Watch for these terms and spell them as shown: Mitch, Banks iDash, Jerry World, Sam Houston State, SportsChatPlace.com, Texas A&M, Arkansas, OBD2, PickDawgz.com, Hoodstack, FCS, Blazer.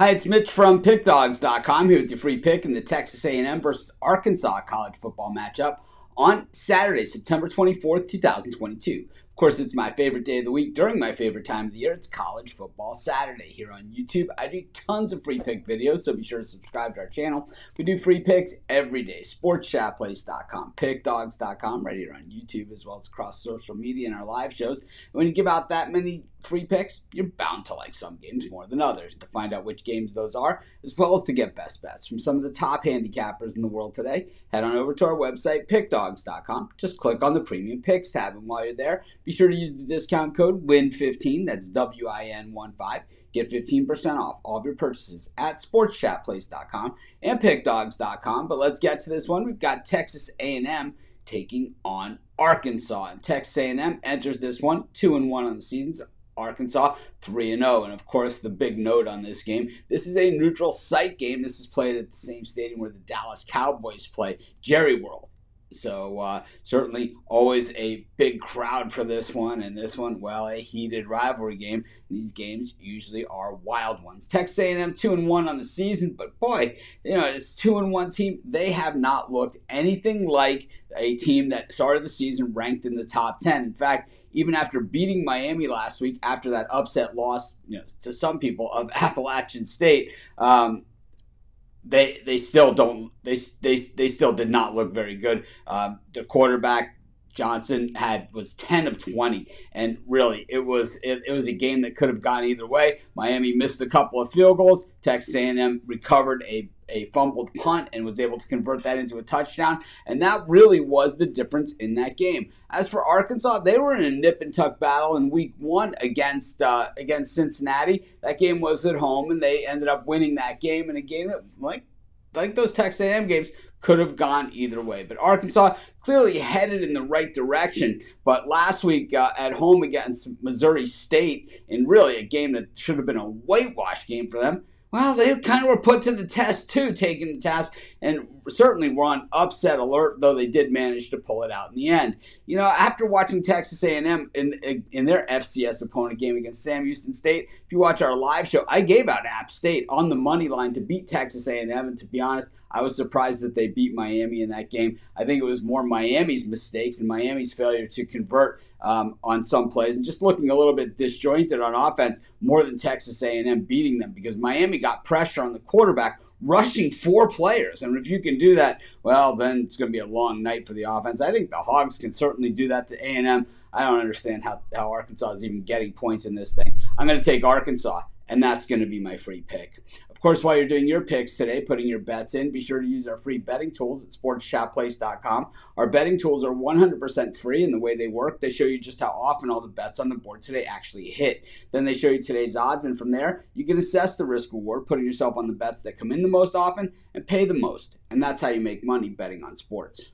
Hi, it's Mitch from PickDawgz.com here with your free pick in the Texas A&M versus Arkansas college football matchup on Saturday, September 24th, 2022. Of course, it's my favorite day of the week during my favorite time of the year. It's College Football Saturday here on YouTube. I do tons of free pick videos, so be sure to subscribe to our channel. We do free picks every day. SportsChatPlace.com, PickDawgz.com, right here on YouTube, as well as across social media and our live shows. And when you give out that many free picks, you're bound to like some games more than others. To find out which games those are, as well as to get best bets from some of the top handicappers in the world today, head on over to our website, PickDawgz.com. Just click on the Premium Picks tab, and while you're there, be sure to use the discount code WIN15, that's W-I-N-1-5. Get 15% off all of your purchases at SportsChatPlace.com and PickDawgz.com. But let's get to this one. We've got Texas A&M taking on Arkansas, and Texas A&M enters this one 2-1 on the season. Arkansas 3-0, and of course the big note on this game, this is a neutral site game. This is played at the same stadium where the Dallas Cowboys play, Jerry World. So certainly always a big crowd for this one, and this one, well, a heated rivalry game. These games usually are wild ones. Texas A&M 2-1 on the season, but boy, you know, it's 2-1 team. They have not looked anything like a team that started the season ranked in the top 10. In fact, even after beating Miami last week, after that upset loss, you know, to some people, of Appalachian State, they still did not look very good. The quarterback Johnson was 10 of 20, and really it was a game that could have gone either way. Miami missed a couple of field goals. Texas A&M recovered a fumbled punt and was able to convert that into a touchdown, and that really was the difference in that game. As for Arkansas, they were in a nip and tuck battle in week one against Cincinnati. That game was at home, and they ended up winning that game in a game that, like those Texas A&M games, could have gone either way. But Arkansas clearly headed in the right direction. But last week at home against Missouri State, in really a game that should have been a whitewash game for them, well, they kind of were put to the test too, taking the task, and certainly were on upset alert, though they did manage to pull it out in the end. You know, after watching Texas A&M in their FCS opponent game against Sam Houston State, if you watch our live show, I gave out App State on the money line to beat Texas A&M, and to be honest, I was surprised that they beat Miami in that game. I think it was more Miami's mistakes and Miami's failure to convert on some plays, and just looking a little bit disjointed on offense more than Texas A&M beating them, because Miami got pressure on the quarterback, rushing four players. And if you can do that, well, then it's going to be a long night for the offense. I think the Hogs can certainly do that to A&M. I don't understand how Arkansas is even getting points in this thing. I'm going to take Arkansas, and that's going to be my free pick. Of course, while you're doing your picks today, putting your bets in, be sure to use our free betting tools at SportsChatPlace.com. Our betting tools are 100% free, and the way they work, they show you just how often all the bets on the board today actually hit. Then they show you today's odds, and from there, you can assess the risk-reward, putting yourself on the bets that come in the most often and pay the most. And that's how you make money betting on sports.